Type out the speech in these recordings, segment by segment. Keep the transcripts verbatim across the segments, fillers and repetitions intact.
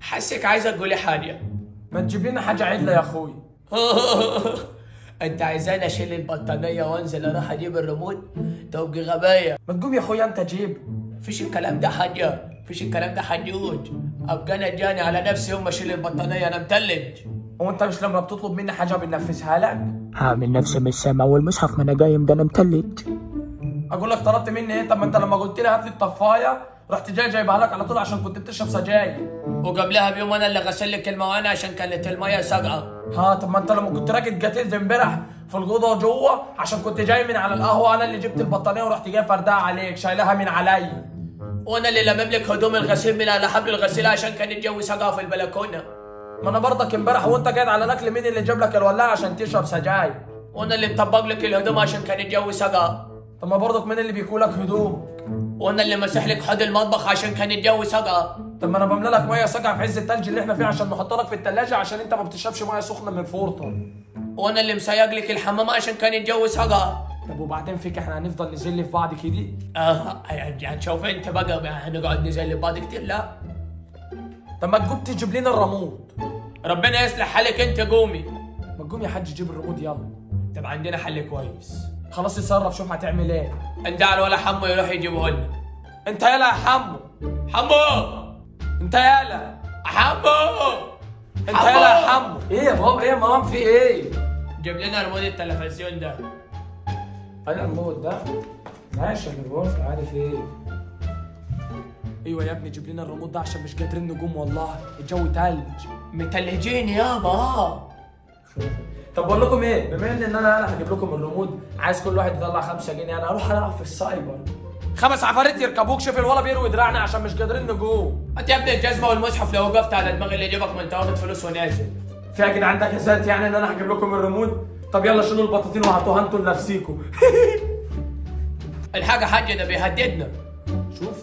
حاسك عايزك تقولي حاجه. ما تجيب لنا حاجه عدله يا اخوي. انت عايزاني اشيل البطانيه وانزل اروح اجيب الريموت؟ طب غبيه. ما تقوم يا اخويا انت جيب. مفيش الكلام ده حاجه، مفيش الكلام ده حجوج. ابقى انا جاني على نفسي يوم ما اشيل البطانيه انا متلج. هو انت مش لما بتطلب مني حاجه بننفذها لك؟ هعمل نفسي مش سامع والمصحف ما انا جايم ده انا متلج. اقول لك طلبت مني ايه؟ طب ما انت لما قلت لي هات لي الطفايه رحت جاي جايبها لك على طول عشان كنت بتشرب سجاير. وقبلها بيوم انا اللي غسل لك المواعين عشان كانت الميه ساقعه. ها طب ما انت لما كنت راكد جاتيز امبارح في الاوضه جوه عشان كنت جاي من على القهوه انا اللي جبت البطانيه ورحت جاي فردها عليك شايلها من عليا. وانا اللي لمم لك هدوم الغسيل من على حبل الغسيل عشان كان الجو ساقعه في البلكونه. ما انا برضك امبارح وانت قاعد على الاكل مين اللي جاب لك الولاعه عشان تشرب سجاير؟ وانا اللي مطبق لك الهدوم عشان كان الجو ساقعه. طب ما برضك مين اللي بيكولك هدوم؟ وانا اللي ماسح لك حوض المطبخ عشان كان الجو ساقعه. طب ما انا بملى لك ميه ساقعه في عز التلج اللي احنا فيه عشان نحط لك في الثلاجه عشان انت ما بتشربش ميه سخنه من فورطه. وانا اللي مسيج لك الحمام عشان كان الجو ساقعه. طب وبعدين فيك احنا هنفضل نزل في بعض كده؟ اه هتشوف انت بقى هنقعد نزل في بعض كتير. لا طب ما تقوم تجيب لنا الرمود. ربنا يصلح حالك انت قومي. ما تقوم يا حاج جيب الرمود يلا. طب عندنا حل كويس. خلاص اتصرف شوف هتعمل ايه. اندع الولا حمو يروح يجيبه لنا. انت يالا يا حمو. حمو انت يالا حمو. انت يالا يا حمو. ايه يا بابا؟ ايه يا ماما؟ في ايه؟ جيب لنا ريموت التلفزيون ده. انا الريموت ده ماشي بالغرفه عارف ايه. ايوه يا ابني جيب لنا الريموت ده عشان مش قادرين نقوم والله الجو تلج متلجين يابا. طب بقول لكم ايه، بما ان انا انا هجيب لكم الريموت عايز كل واحد يطلع خمسة جنيه. انا هروح العب في السايبر. خمس عفاريت يركبوك شوف الولا بيروي دراعنا عشان مش قادرين نجوم. انت يا ابني الجزمه والمصحف لو وقفت على دماغي اللي يجيبك ما انت واخد فلوس ونازل. في يا جدعان ده كسلت يعني ان انا هجيب لكم الريموت؟ طب يلا شيلوا البطاطين وهاتوها انتوا لنفسيكم. الحاجه حاجه ده بيهددنا. شوف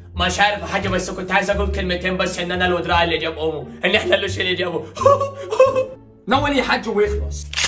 مش عارف حاجة بس كنت عايز اقول كلمتين بس ان انا الودراع اللي جاب امه ان احنا اللوش اللي جابه. نول يا حج ويخلص.